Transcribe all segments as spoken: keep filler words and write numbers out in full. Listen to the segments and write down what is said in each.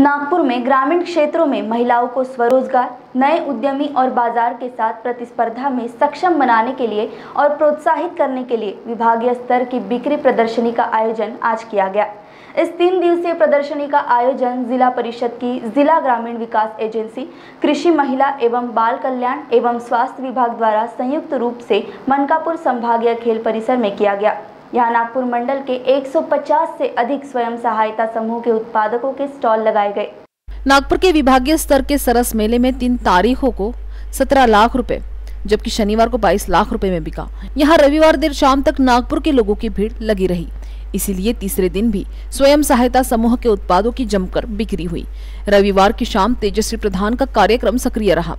नागपुर में ग्रामीण क्षेत्रों में महिलाओं को स्वरोजगार, नए उद्यमी और बाजार के साथ प्रतिस्पर्धा में सक्षम बनाने के लिए और प्रोत्साहित करने के लिए विभागीय स्तर की बिक्री प्रदर्शनी का आयोजन आज किया गया। इस तीन दिवसीय प्रदर्शनी का आयोजन जिला परिषद की जिला ग्रामीण विकास एजेंसी, कृषि, महिला एवं बाल कल्याण एवं स्वास्थ्य विभाग द्वारा संयुक्त रूप से मनकापुर संभागीय खेल परिसर में किया गया। यहाँ नागपुर मंडल के एक सौ पचास से अधिक स्वयं सहायता समूह के उत्पादकों के स्टॉल लगाए गए। नागपुर के विभागीय स्तर के सरस मेले में तीन तारीखों को सत्रह लाख रुपए, जबकि शनिवार को बाईस लाख रुपए में बिका। यहाँ रविवार देर शाम तक नागपुर के लोगों की भीड़ लगी रही, इसीलिए तीसरे दिन भी स्वयं सहायता समूह के उत्पादों की जमकर बिक्री हुई। रविवार की शाम तेजश्री प्रधान का कार्यक्रम सक्रिय रहा।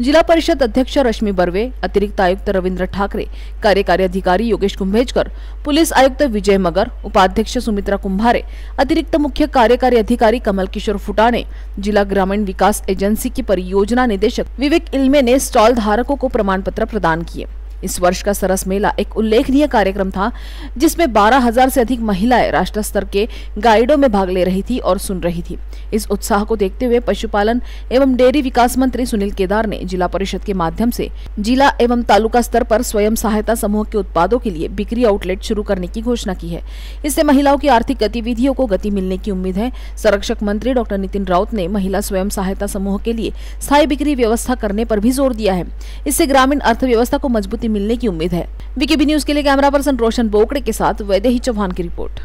जिला परिषद अध्यक्ष रश्मि बर्वे, अतिरिक्त आयुक्त रविंद्र ठाकरे, कार्यकारी अधिकारी योगेश कुंभेकर, पुलिस आयुक्त विजय मगर, उपाध्यक्ष सुमित्रा कुंभारे, अतिरिक्त मुख्य कार्यकारी अधिकारी कमल किशोर फुटाने, जिला ग्रामीण विकास एजेंसी के परियोजना निदेशक विवेक इल्मे ने स्टॉल धारकों को प्रमाण पत्र प्रदान किए। इस वर्ष का सरस मेला एक उल्लेखनीय कार्यक्रम था, जिसमें बारह हजार से अधिक महिलाएं राष्ट्र स्तर के गाइडों में भाग ले रही थी और सुन रही थी। इस उत्साह को देखते हुए पशुपालन एवं डेयरी विकास मंत्री सुनील केदार ने जिला परिषद के माध्यम से जिला एवं तालुका स्तर पर स्वयं सहायता समूह के उत्पादों के लिए बिक्री आउटलेट शुरू करने की घोषणा की है। इससे महिलाओं की आर्थिक गतिविधियों को गति मिलने की उम्मीद है। संरक्षक मंत्री डॉक्टर नितिन राउत ने महिला स्वयं सहायता समूह के लिए स्थायी बिक्री व्यवस्था करने पर भी जोर दिया है। इससे ग्रामीण अर्थव्यवस्था को मजबूती मिलने की उम्मीद है। वीकेबी न्यूज के लिए कैमरा पर्सन रोशन बोकड़े के साथ वैद्य चौहान की रिपोर्ट।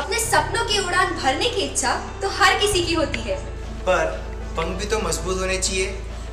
अपने सपनों की उड़ान भरने की इच्छा तो हर किसी की होती है, पर पंख भी तो मजबूत होने चाहिए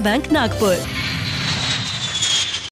बैंक, नागपुर।